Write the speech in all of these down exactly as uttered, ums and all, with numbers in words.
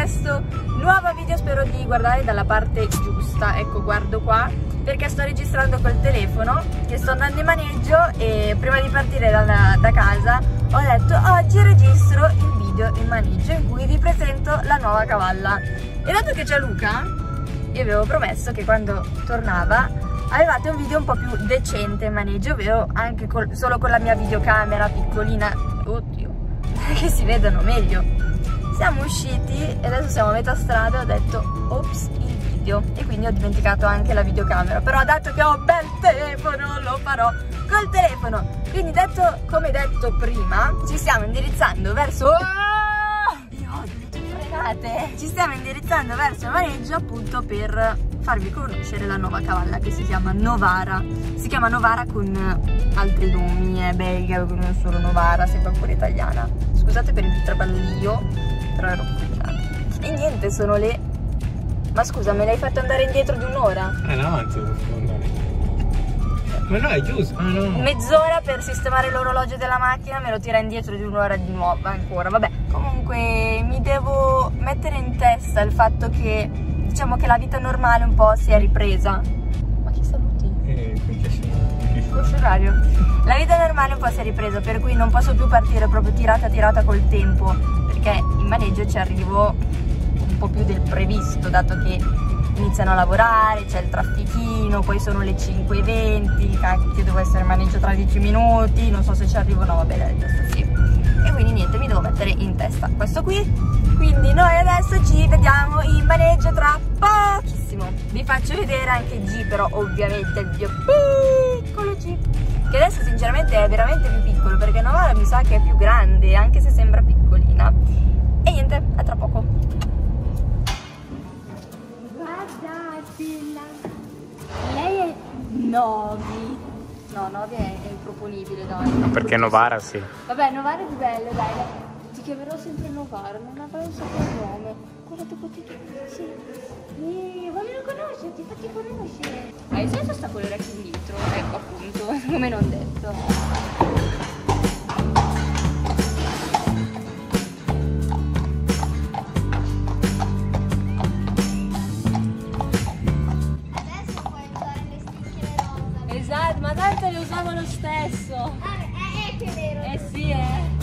questo nuovo video, spero di guardare dalla parte giusta, ecco guardo qua, perché sto registrando col telefono che sto andando in maneggio e prima di partire da, da casa ho detto oggi registro il video in maneggio in cui vi presento la nuova cavalla. E dato che c'è Luca, io avevo promesso che quando tornava avevate un video un po' più decente in maneggio, ovvero anche col, solo con la mia videocamera piccolina, oddio, che si vedono meglio. Siamo usciti e adesso siamo a metà strada e ho detto ops il video, e quindi ho dimenticato anche la videocamera, però dato che ho un bel telefono lo farò col telefono. Quindi detto come detto prima, ci stiamo indirizzando verso... Io ho detto fregate! Ci stiamo indirizzando verso il maneggio appunto per... farvi conoscere la nuova cavalla che si chiama Novara. Si chiama Novara con altri nomi, è belga, non solo Novara, sembra pure italiana. Scusate per il traballio, però ero quella. E niente, sono le... Ma scusa, me l'hai fatto andare indietro di un'ora? Eh no, anzi, devo andare. Ma no, è chiuso. Ah, no. Mezz'ora per sistemare l'orologio della macchina, me lo tira indietro di un'ora di nuovo ancora. Vabbè, comunque mi devo mettere in testa il fatto che... diciamo che la vita normale un po' si è ripresa. Ma chi saluti? Eh, concessionario. La vita normale un po' si è ripresa, per cui non posso più partire proprio tirata tirata col tempo, perché in maneggio ci arrivo un po' più del previsto, dato che iniziano a lavorare, c'è il traffichino, poi sono le cinque e venti, cacchio, devo essere in maneggio tra dieci minuti, non so se ci arrivo, no, va bene, adesso sì. E quindi niente, mi devo mettere in testa questo qui. Quindi noi adesso ci vediamo in maneggio tra pochissimo. Vi faccio vedere anche G, però ovviamente il mio piccolo G, che adesso sinceramente è veramente più piccolo, perché Novara mi sa che è più grande, anche se sembra piccolina. E niente, a tra poco. Guarda Attila, lei è Novi. No, Novi è, è improponibile, dai. No, perché Novara sì. Vabbè, Novara è più bello, dai. Ti chiamerò sempre Novara, non avrei un soprannome. Guardate potete sì. E vogliono conoscerti, fatti conoscere. Hai senso sta con le orecchie dietro? Ecco appunto, come non detto. Adesso puoi usare le sticchie rosa. Esatto, ma tanto le usavo lo stesso. Ah, è, è che è vero. Eh sì, eh.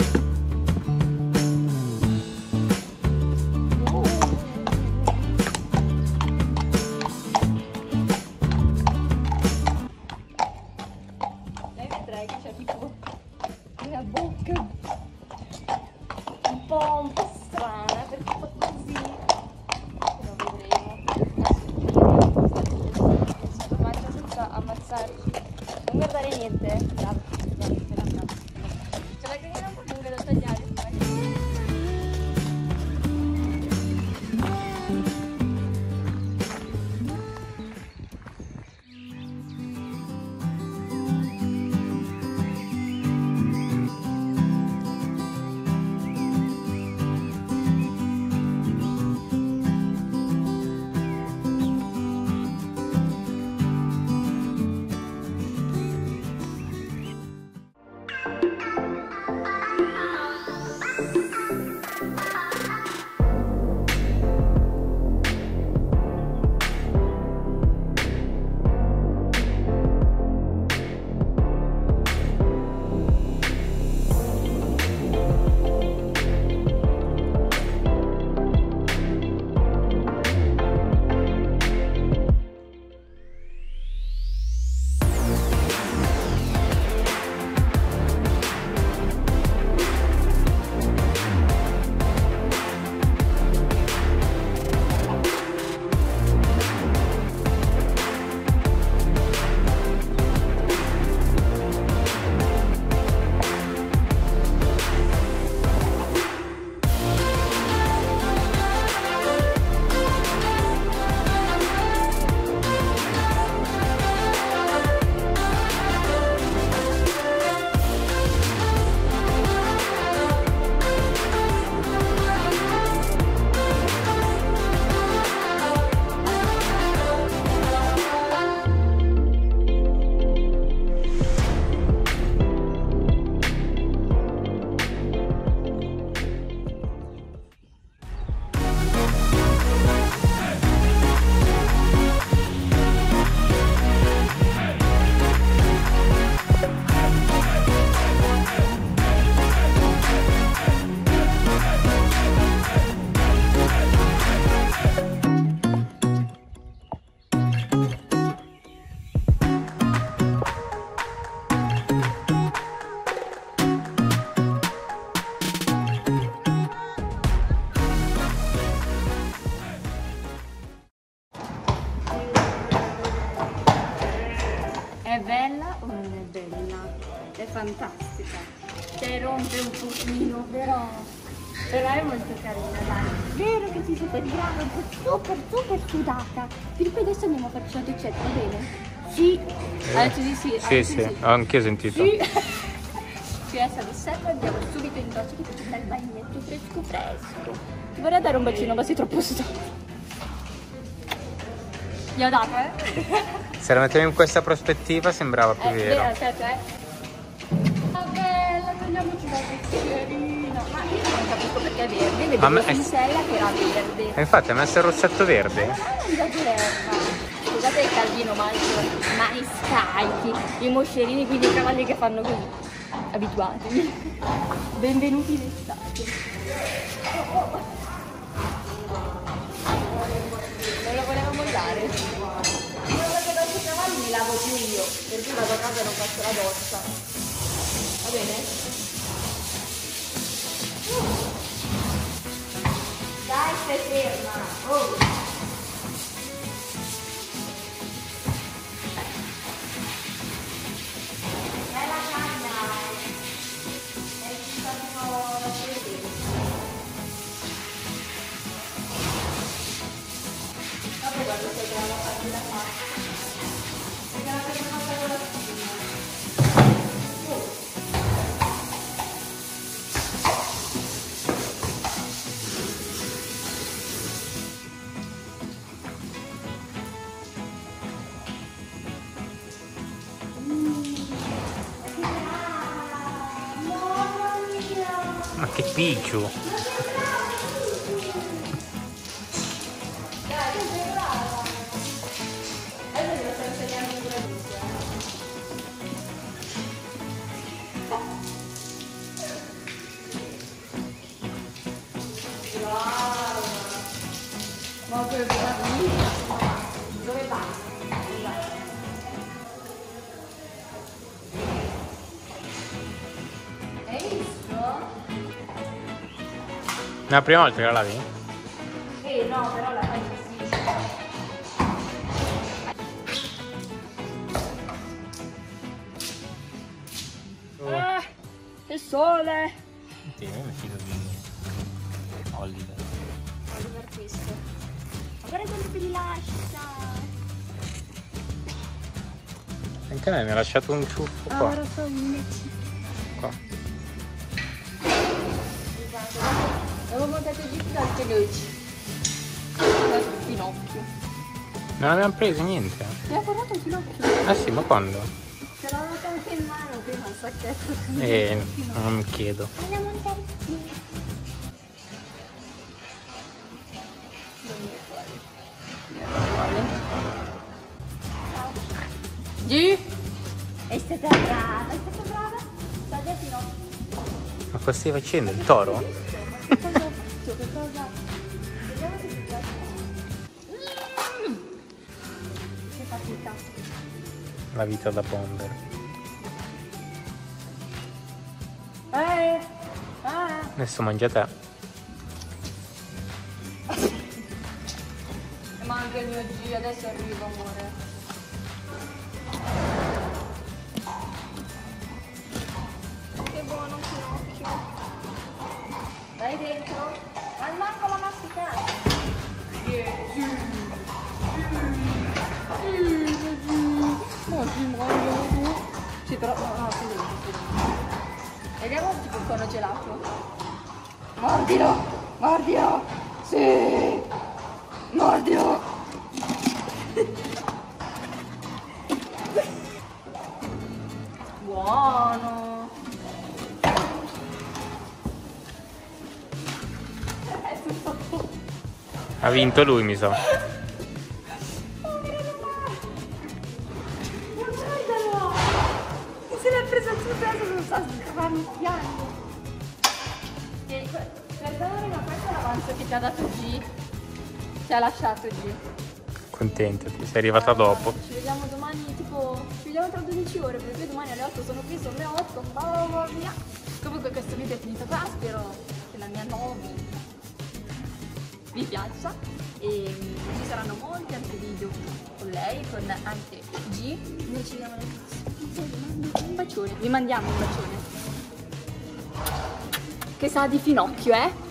non è bella, è fantastica, cioè rompe un pochino, però, però è molto carina, dai. Vero che ci superiamo, super super sudata, per cui adesso andiamo a farci la ricetta, va bene? Sì, adesso sì, sì, sì, sì, anche io ho sentito. Sì. Ci resta l'osservo e andiamo subito in doccia che faccio un bel bagnetto fresco fresco. Ti vorrei dare un bacino, ma sei troppo stupido. Gli ho dato, eh? Se la mettevi in questa prospettiva sembrava più eh, vero. Vero, certo, eh? Ma bella, togliamoci la vecchierina. Ma io non capisco perché è verde, vedevo in sella che era verde. E infatti ha messo il roccetto verde. Ma non da verba. Scusate il calvino, ma i scalchi, i moscerini, quindi i cavalli che fanno così. Abituatevi, benvenuti in estate. Non lo volevamo dare. Io perché dopo i cavalli mi lavo più io, per cui vado a casa e non faccio la doccia. Va bene? Dai, stai ferma! Oh. Ma che picchio! Ma che bravissima! Dove va? Hai visto? La prima volta che la lavi? Eh no, però la fai così. Oh. Ah, il sole! Sì, io mi fido di Oliver. Oliver questo. Ma guarda quanto li lascia! Anche lei mi ha lasciato un ciuffo qua. Ah, lo so, invece. Qua. Esatto. L'avevo mandato di Pinocchio noi. Pinocchio. Non abbiamo preso niente. Mi ha portato il Pinocchio. Ah sì, ma quando? Ce l'avevo anche in mano prima il sacchetto. Eh, non mi chiedo. Andiamo a montare qui. Non mi vuole. Non mi vuole. G? È stata brava, è stata brava. Taglia Pinocchio. Ma cosa stai facendo? Il toro? Che cosa ho fatto? Che cosa? Vediamo se ti piace. Mm. Che fatica. La vita da pondere. Eh, ah. Adesso mangia te. Ma anche il mio G, adesso arrivo amore. Che buono Pinocchio. Vai dentro, al manco la masticata. Yeah. Mm. Mm. Mm. No, si muove. Sì, però no, no, si muove. Vediamo tipo il cono gelato. Mordilo! Mordilo! Sì! Mordilo! Buono! Ha vinto lui, mi sa. So. Oh, mia mamma! Non guardalo! Se l'ha presa il suo peso, non sa scavarmi il piano. Perdonami, ma questo è l'avanzo che ti ha dato G. Ti ha lasciato G. Contentati, sei arrivata allora, dopo. Ci vediamo domani, tipo, ci vediamo tra dodici ore, perché domani alle otto sono qui, sono le otto. Mamma mia! Comunque questo video è finito qua, spero che la mia nove vi piaccia e ci saranno molti altri video con lei, con anche G. Noi ci vediamo alla prossima. Un bacione, vi mandiamo un bacione. Che sa di Pinocchio, eh?